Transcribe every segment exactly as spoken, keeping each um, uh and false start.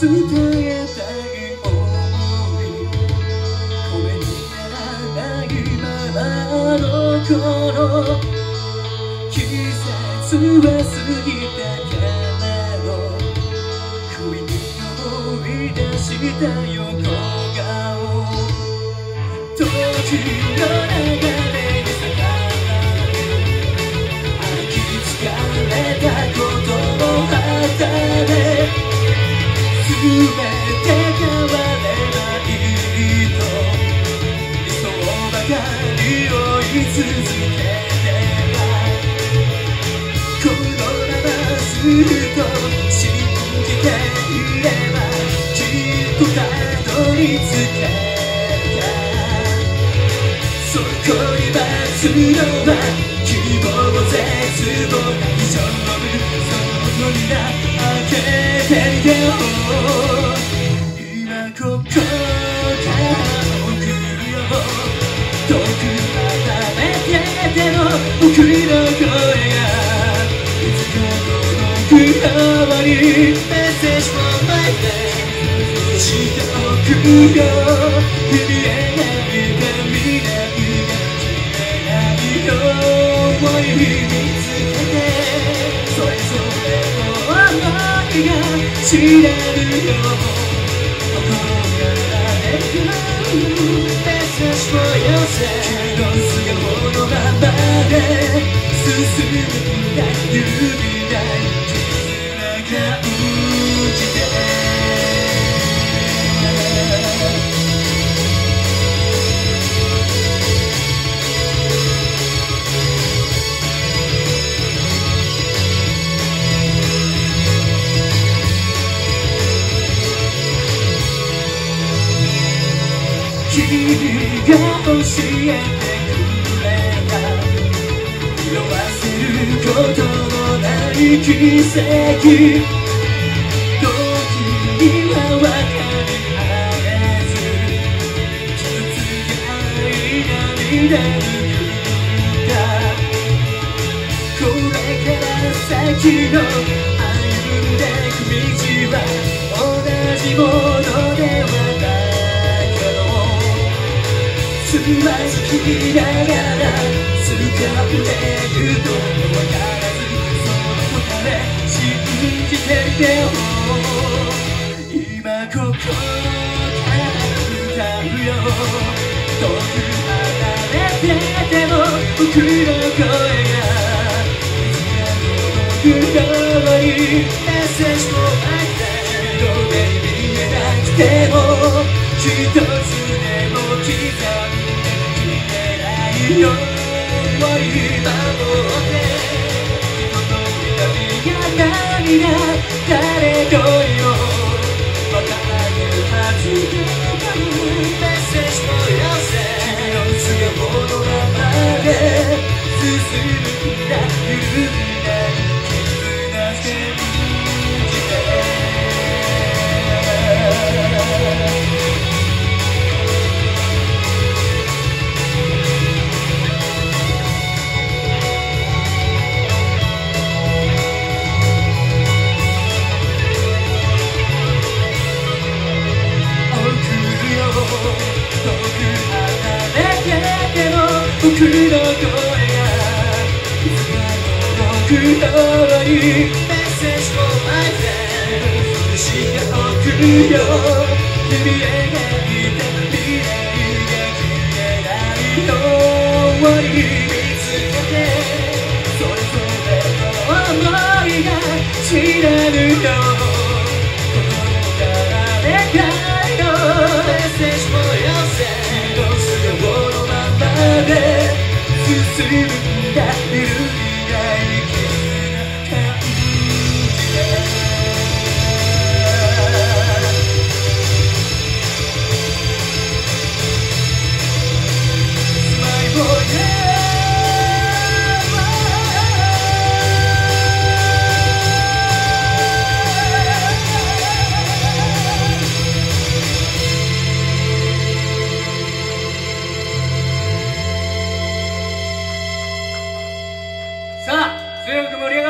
盛り上が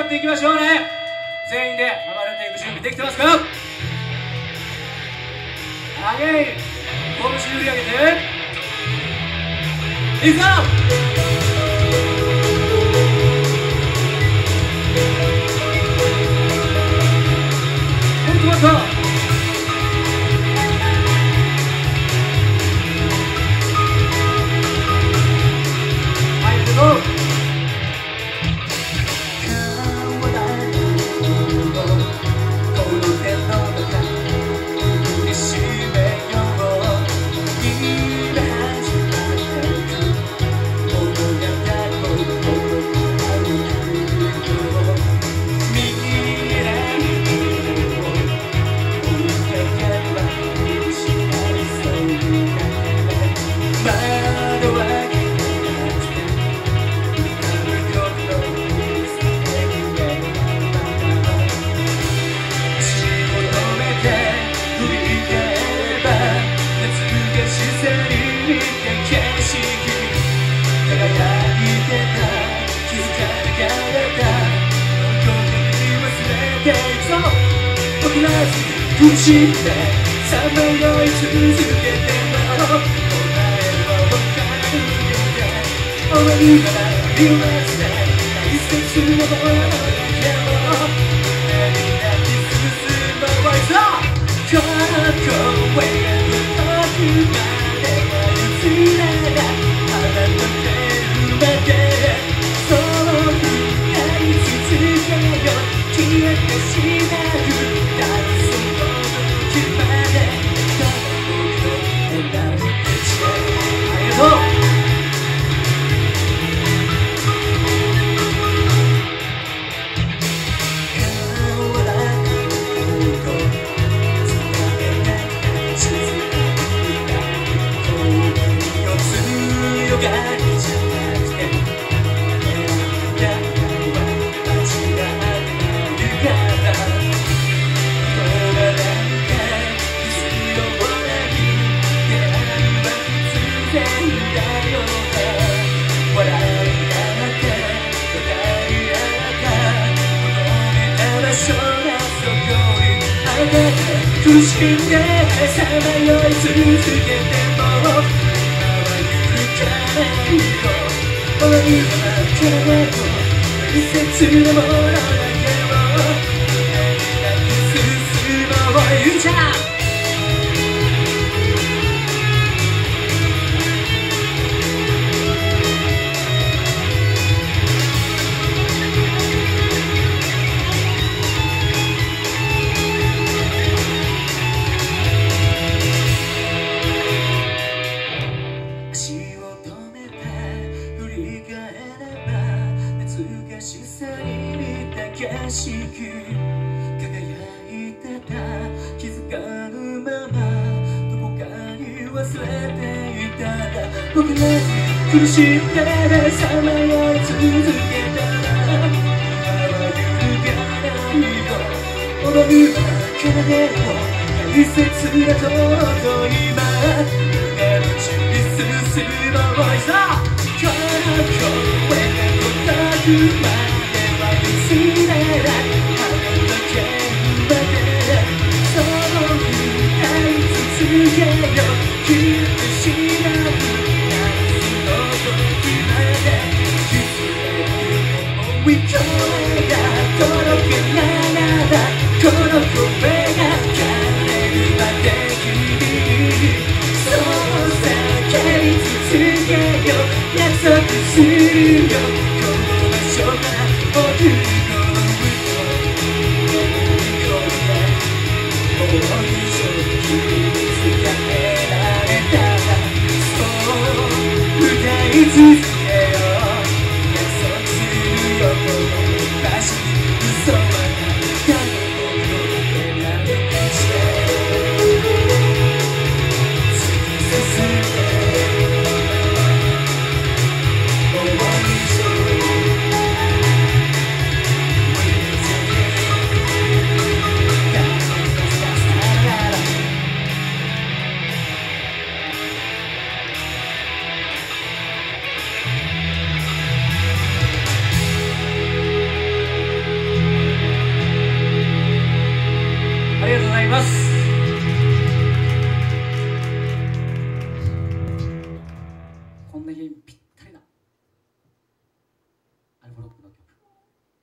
っていきましょうね。全員で暴れていく準備できてますか？投げ拳振り上げていくぞ。もっともっと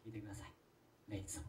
聴いてください。レイツさん。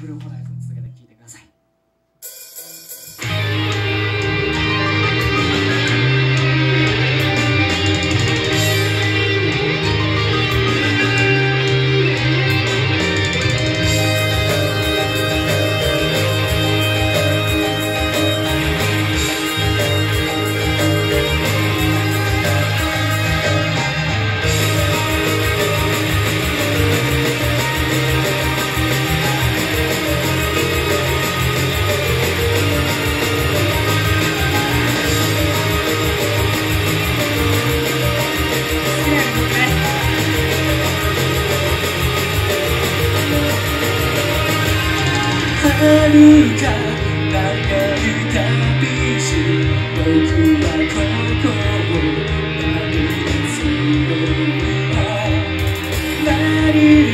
ブルーホライズン続けて聴いてください。遥か長い旅路、僕はここを旅立つような、何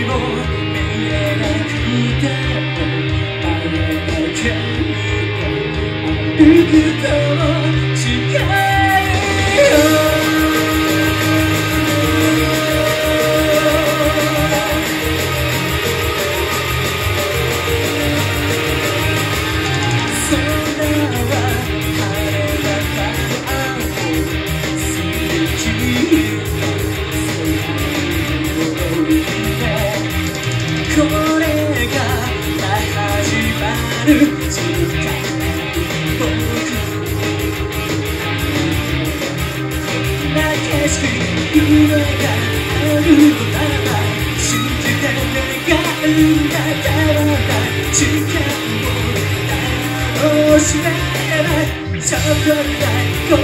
も見えなくてもあなたが見て歩くと誓うよ。これが始まる時間、僕な景色、夢があるなら信じて願うんだからな、時間を誰も知らない、ちょっとぐらい心だ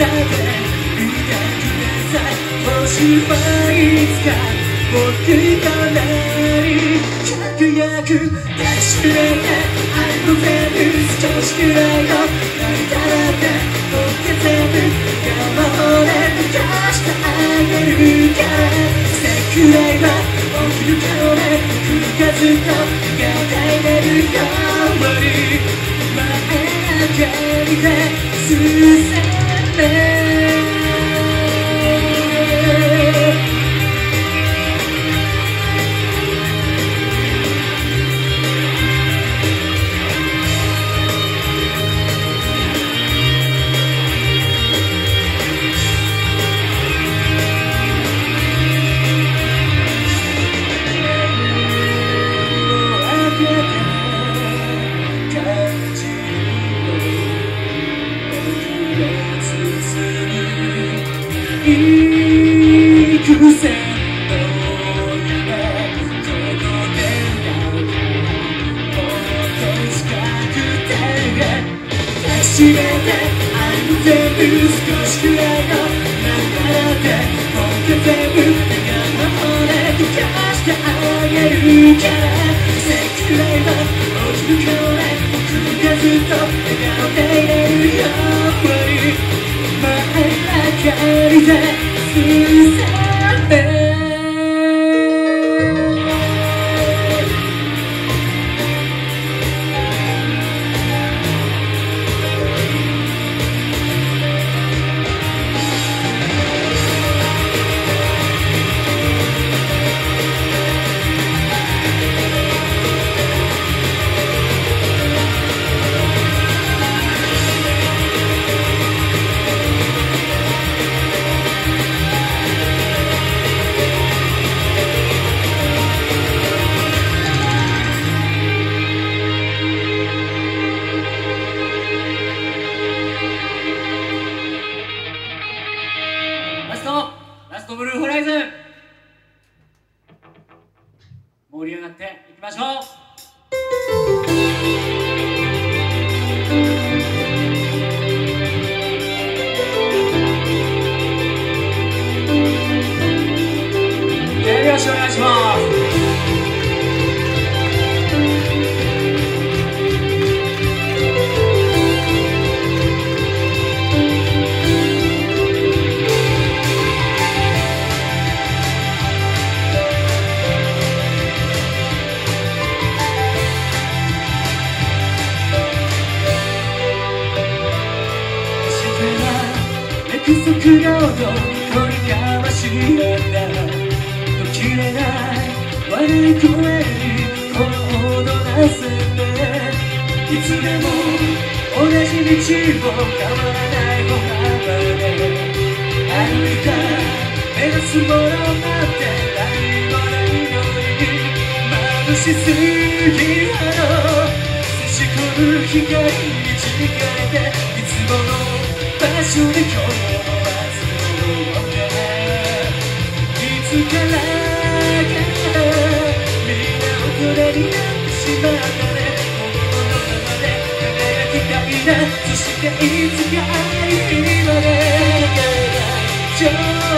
け見てください。もしはいつか僕とね「確約確かに愛も全部少しくらいの涙だって僕が全部我慢で溶かしてあげるから、それくらいは起きる顔で僕がずっと描いてるように前上げて進め」「幾千の夢届けて」「この手近くて」「確かめて愛も全部少しくらいの中で」「僕が全部我慢で溶かしてあげるから」「せくらいは起きる顔で僕がずっと笑顔でいれるように」「前上がりで進め」ブルーホライズン盛り上がっていきましょう。よろしくお願いします。約束の音取り交わし合った、途切れない悪い声にこの音なぜしでも同じ道を変わらない歩いた目指すものなんてないもないのに眩しすぎるあの差し込む光に導かれていつもの場所で今日も集まっていつから「いつか君まで情熱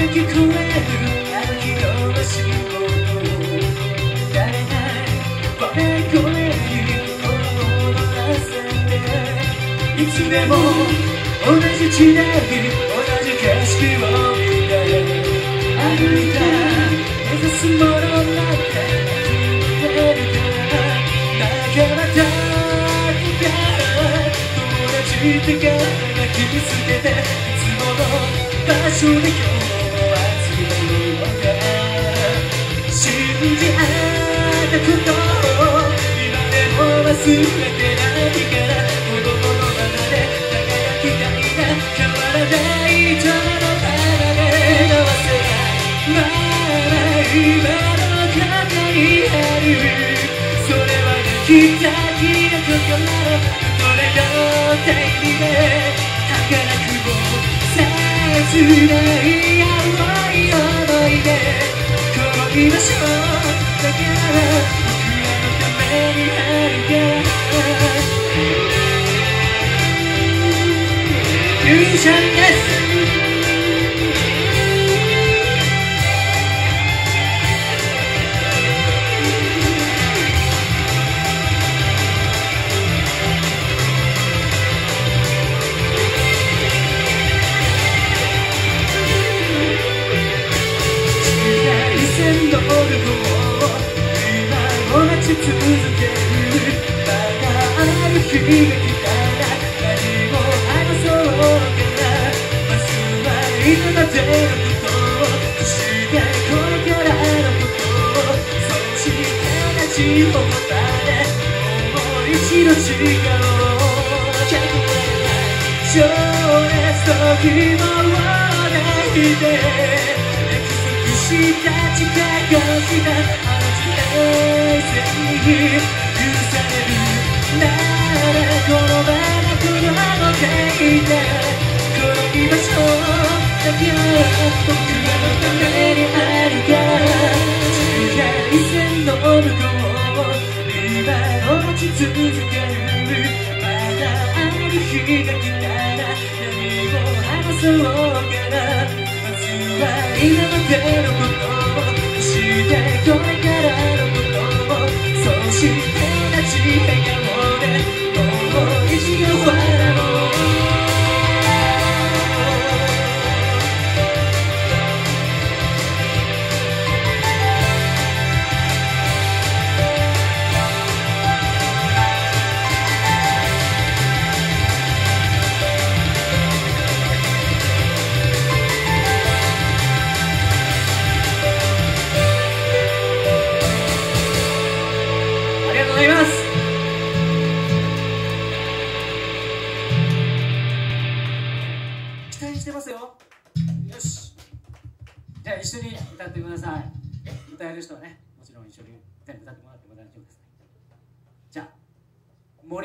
歩き越える歩き伸ばしを誰が越え越える心を重ねていつでも同じ時代同じ景色を見て歩いた目指すものなんて見えるから仲間だけから友達ってから抱きつけていつもの場所で今日「今でも忘れてないから」「子供のままで輝きたいな」「変わらない人の体で合わせない」「まだ今の肩にある」「それはきっと君の心のどれのタイミングで」「儚くも切ない青い思い出」「恋場所だから僕らのためにあるから」「ユーシャンです」「時代線のオルゴ」「またある日が来たら何もない話そうから」「明日はいつまでのこと」「そしてこれからのこと」「そして同じ言葉でもう一度違う」「逆はない情熱と希望を抱いて」「約束した誓いをした」「許されるならこのままこのままでいたい」「この居場所だけは僕らのためにあるから」「時代線の向こうを今を待ち続ける」「まだある日が来たら何を話そうから」「まずは今までのことをしてこれから」「そして同じ笑顔でもう一度笑おう」盛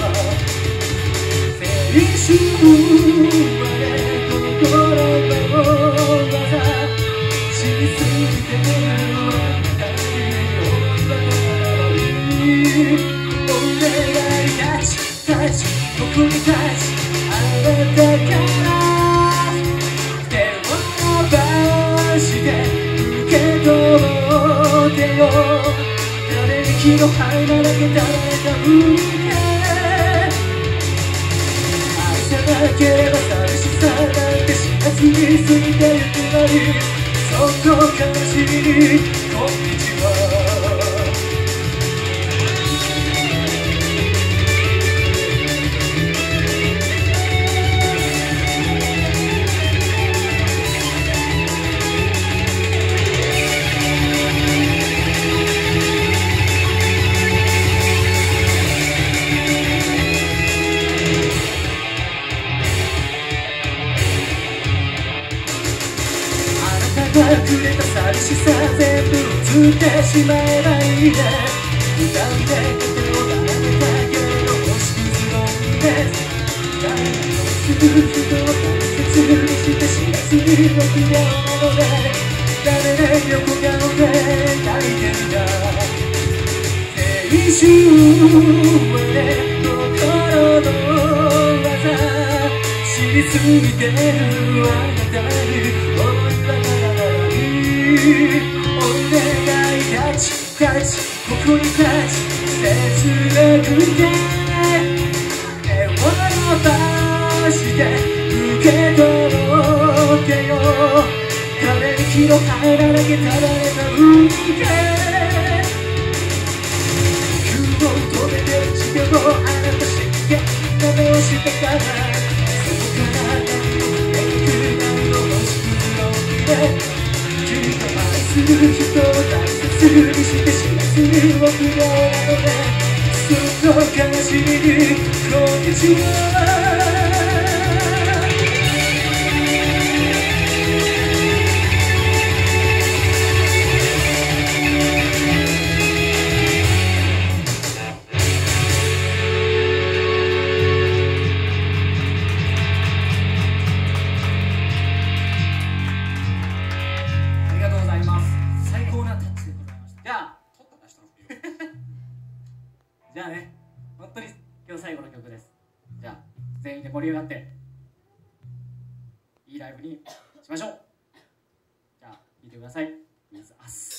は青春生まれ心の技知りすぎても私のためにお願い立ち立ちここに立ちあなたから誰に気の入らなきゃ誰か浮か愛さなければ寂しさなんて知らずに過ぎてゆくのにそこ悲しみにこんにちは隠れた寂しさ全部映ってしまえないで歌うんで手を並べたけど星屑のんです誰ものすぐ人を大切にして知らずに臆病なので誰で横顔で泣いてみた青春はね心の技知りすぎてるあなたにお願い立ち立ちここに立ち切なくて手を伸ばして受け取ってよ誰に気の入らなきゃただれた海で空を止めてる時間をあなた真剣な目をしたからそこから何をめくなるの星屑の海で人を大切にして知らずに臆病なので全てを悲しみにこんにちはじゃあね、本当に今日最後の曲です。じゃあ全員で盛り上がっていいライブにしましょう。じゃあ見てください。見せます。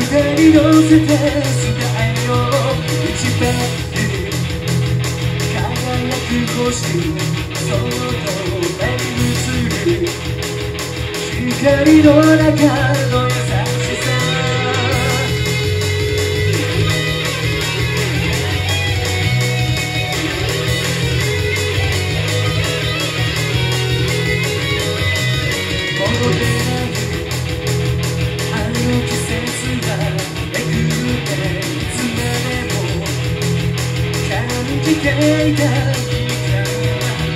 「乗せて伝えよう一ページ」「輝く星その透明に映る」「光の中の優しさ」「戻れないあの季節が」「君からも見える」「手を挙げ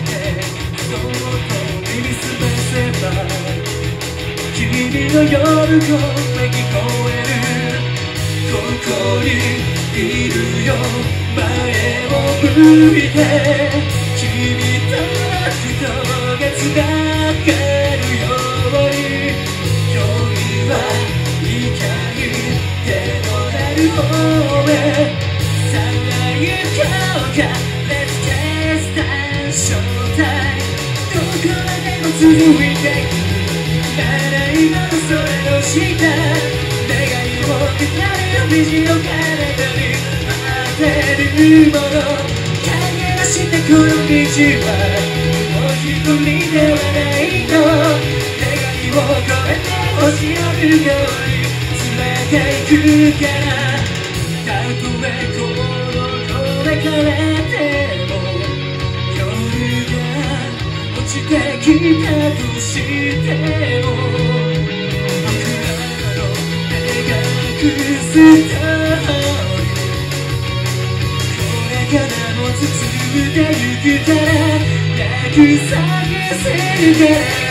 てそっと耳すませば」「君の夜声聞こえる」「ここにいるよ前を向いて」「君と人がつながるように」「今日はいかに手の「さらゆけ」かレッツテースター正体どこまでも続いていくなら今のそれの下願いを叶える虹の彼方に待てるもの影がしたこの道はもう一人ではないと願いを超えて星の向こうに連れていくから「夜が落ちてきた」としても「僕らの描くストーリー」「これからも包んでゆくからなく探せるから」「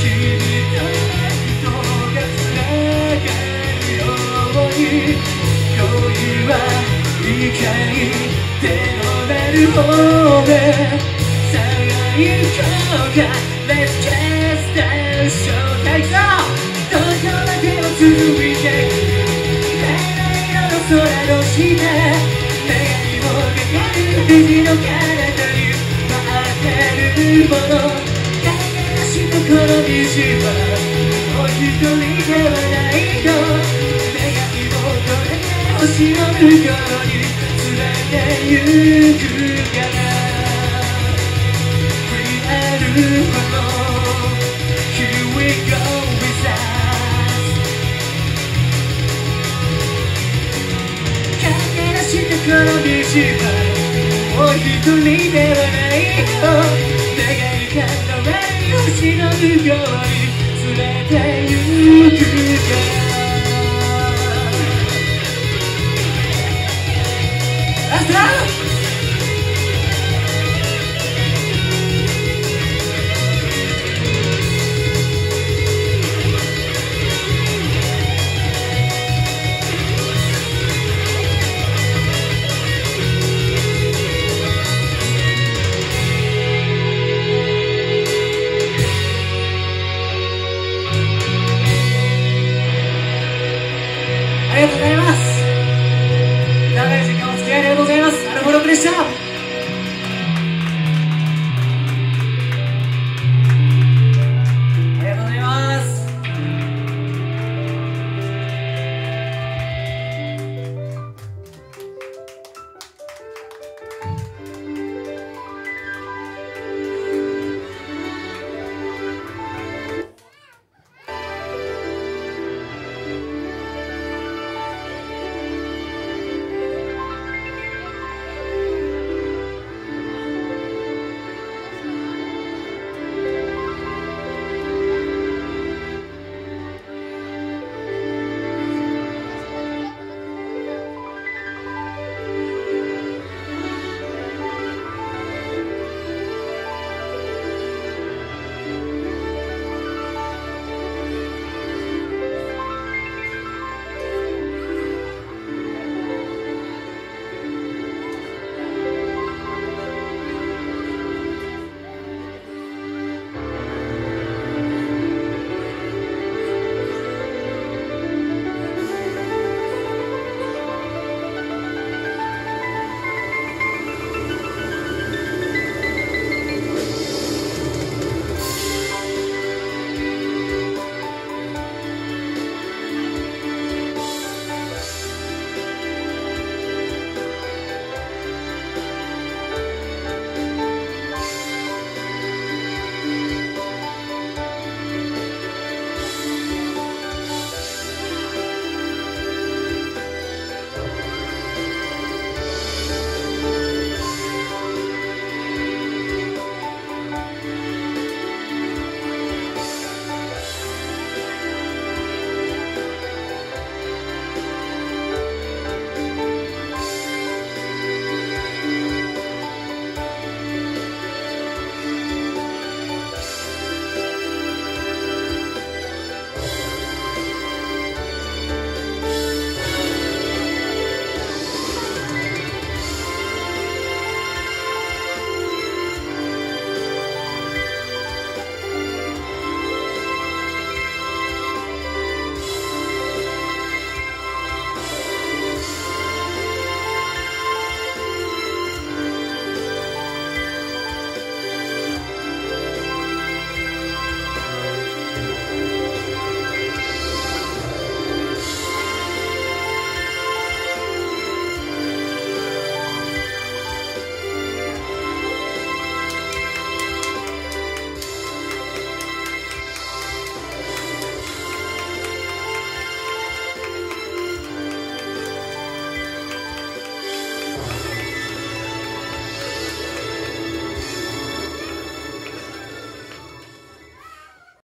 君と僕とが繋がる」「ように恋は理解でもなる方で」「さあ行こうか Let's just dance show takes off」「どこまでも続いてく」「花色の空の下」「願いをかける虹の彼方に待ってるもの」この道はもう一人ではないと願いを超えて星の向こうに連れてゆくから We are alone Here we go with us 駆け出したこの道はもう一人ではないと星の向こうに連れてゆくから